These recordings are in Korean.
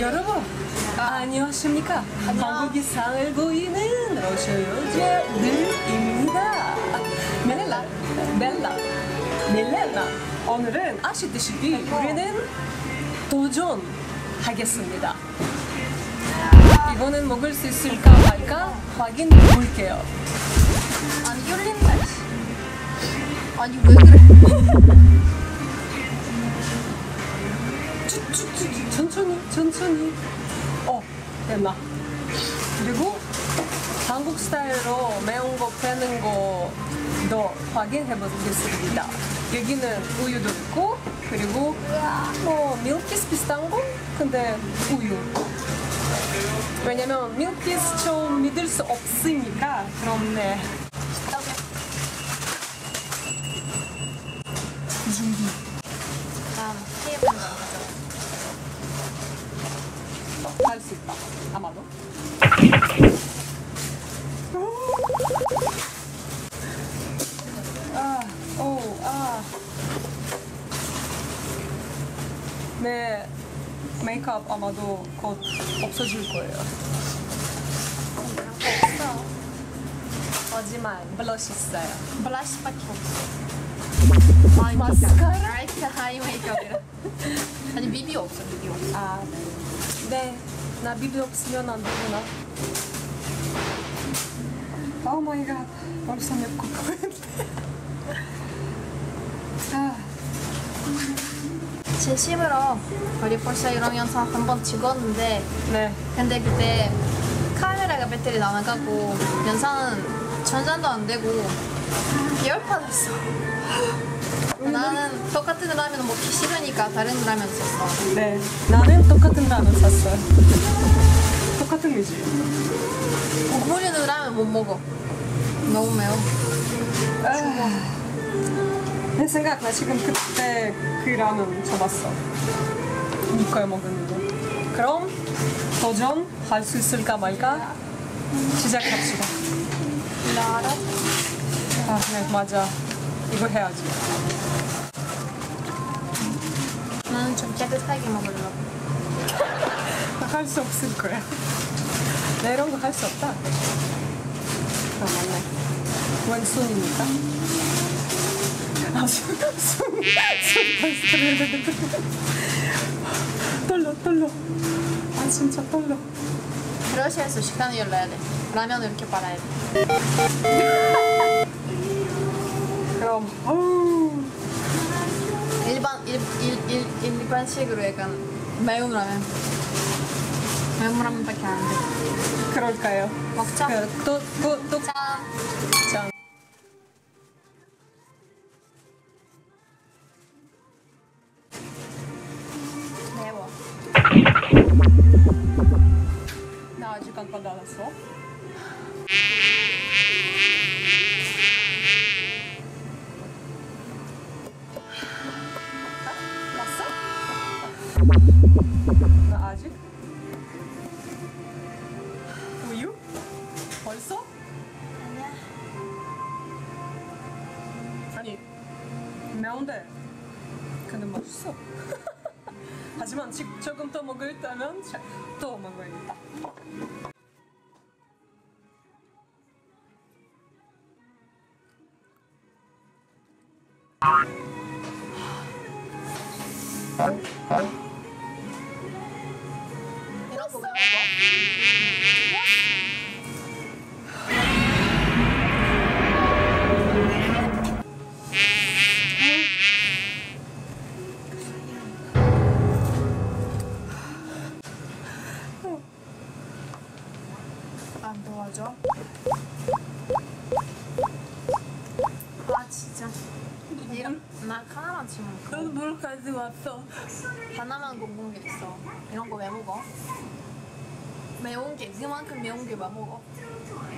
여러분, 안녕하십니까? 한국에 살고 있는 러시아의 늘입니다. 멜라, 멜라, 멜레나. 오늘은 아시다시피 우리는 도전하겠습니다. 이번엔 먹을 수 있을까 말까 확인해 볼게요. 아니, 열린다. 아니, 왜 그래? 천천히, 천천히. 됐나? 그리고 한국 스타일로 매운 거 빼는 거도 확인해 보겠습니다. 여기는 우유도 있고, 그리고 밀키스 비슷한 거? 근데 우유. 왜냐면 밀키스 좀 믿을 수 없으니까 그렇네. 준비. 할 수 있다. 아마도. 네, 메이크업 아마도 곧 없어질 거예요. 없어. 하지만 블러쉬 있어요. 블러쉬밖에 없어. 아니, 마스카라? 하이 메이크업이라. 아니, 비비 없어, 비비 없어. 아, 네. 나 비비 없으면 안 되구나. 오 마이 갓. 벌써 맵고 제 10으로 우리 벌써 이런 영상 한번 찍었는데 네. 근데 그때 카메라가 배터리 나가고 영상은 전산도 안 되고 열받았어. 나는 똑같은 라면 먹기 싫으니까 다른 라면 샀어. 네, 나는 똑같은 라면 샀어. 똑같은 거지. 우리는 라면 못 먹어. 너무 매워. 내 생각 나 지금 그때 그 라면 잡았어. 이걸 먹었는데. 그럼 도전할 수 있을까 말까? 시작합시다. 라라. 아, 네, 맞아. 이거 해야지. 나는 좀 깨끗하게 먹으려고. 할 수 없을 거야. 나 이런 거 할 수 없다. 아, 맞네. 왼손입니다. 아, 떨려. 아, 진짜 떨려. 러시아에서 식당을 열어야 돼. 라면을 이렇게 빨아야 돼. 그럼 일반식으로 약간 매운 라면 밖에 안 돼. 그럴까요? 먹자. 또 짠. 매워. 나 아직 안 받아놨어. 아직? 우유? 벌써? 아니야. 아니, 매운데 근데 맛있어. 하지만 조금 더 먹으려면 또 먹어야겠다. 안 도와줘? 아 진짜. 나 카메라 지금. 넌 뭘까지 왔어? 하나만 궁금한 게 있어. 이런 거 왜 먹어? 매운 게, 이만큼 매운 게 왜 먹어?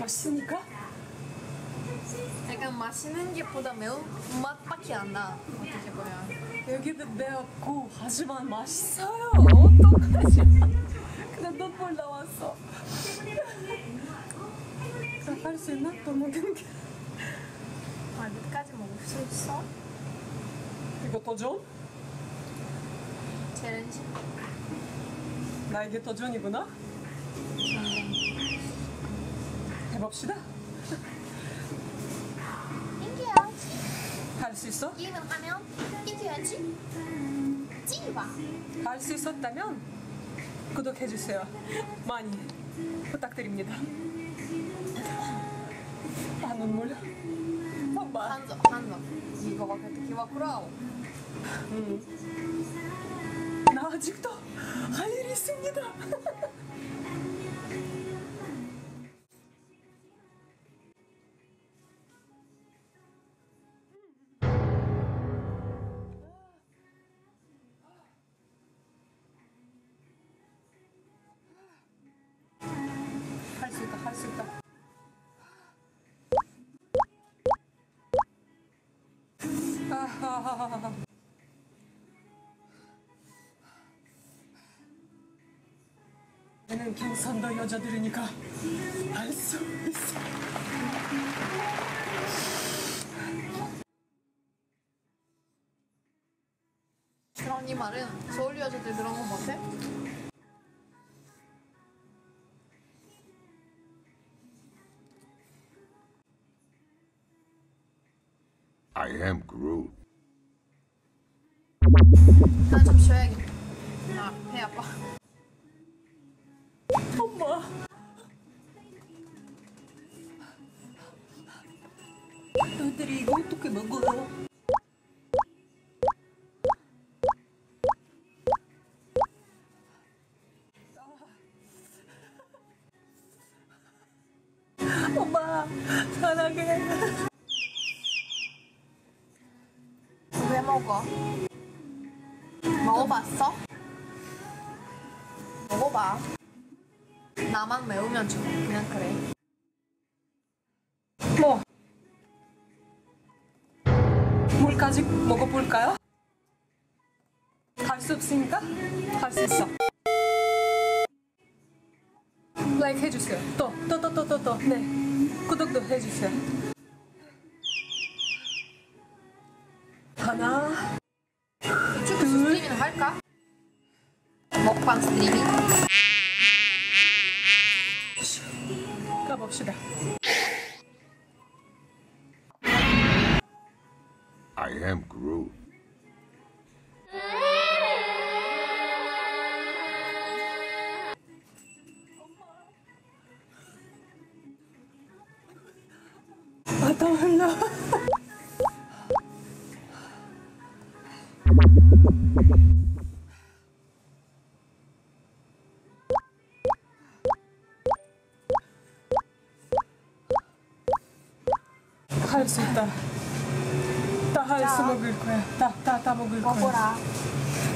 맛있으니까? 약간 맛있는 게보다 매운 맛밖에 안 나. 어떻게 보면 여기도 매웠고 하지만 맛있어요. 어떡하지? 근데 눈물 나왔어. 할 수 있나? 또 먹은 게. 아, 끝까지 먹을 수 있어? 이거 도전? 챌린지. 나 이게 도전이구나? 해봅시다. 할 수 있어? 이기면 하면 이겨야지. 찍어봐. 할 수 있었다면 구독해주세요. 많이 부탁드립니다. 아, 눈물. 엄마. 한조. 이거 봐, 기와쿠라오. 나 아직도 할 일이 있습니다. 얘는 경상도 여자들이니까 알 수 있어. 그런 이 말은 서울 여자들 그런 거 못해? I am Groot. 난 좀 쉬어야겠다. 아, 배 아파. 엄마. 너희들이 이거 어떻게 먹어요? 엄마, 사랑해. 왜 먹어? 먹어봤어? 먹어봐. 나만 매우면 좀 그냥 그래. 뭐? 물까지 먹어볼까요? 할 수 없으니까? 할 수 있어. 라이크 해주세요. 또. 네. 구독도 해주세요. 하나. 스트리밍 할까? 먹방 스트리밍? 가봅시다. I am Groot. 아, 땀 흘러. 할 수 있다. 다 할 수 먹을 거야. 다 먹을 거야. 먹어라.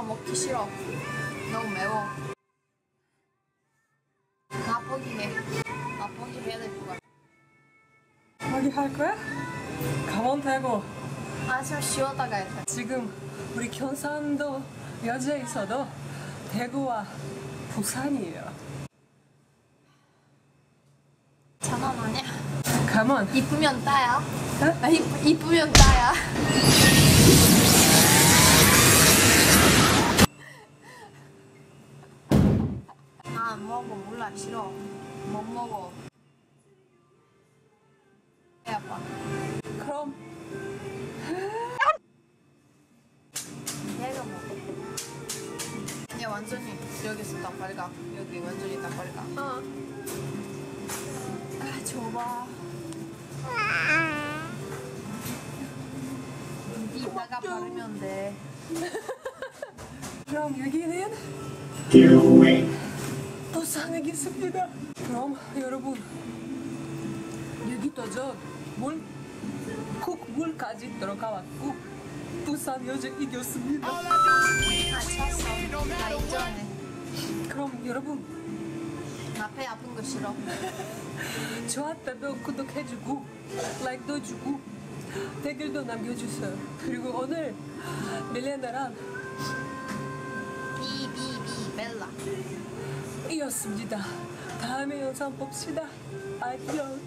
먹기 싫어. 너무 매워. 나 포기해. 나 포기해야 될 것 같아. 포기할 거야? 가만 대고. 아, 좀 쉬었다 가야 돼. 지금 우리 경상도 여지에 있어도 대구와 부산이에요. 장난 아니야. 가만. 이쁘면 따야. 응? 아, 이쁘면 따야. 나 안 먹어. 몰라. 싫어. 못 먹어. 배 아파. 그럼. 얘가 먹어. 얘 완전히 여기서 다 빨가. 여기 완전히 다 빨가. 어. 아, 줘봐. 이따가 바르면 돼. 그럼 여기는 도산하겠습니다. 그럼 여러분 여기도 저 국물까지 들어가왔고 부산 여자 이겼습니다. 나 인정해. 그럼 여러분 나 배 아픈 거 싫어. 저한테도 구독해주고 라이크도 주고 댓글도 남겨주세요. 그리고 오늘 밀레나랑 벨라 이었습니다. 다음에 영상 봅시다. 안녕.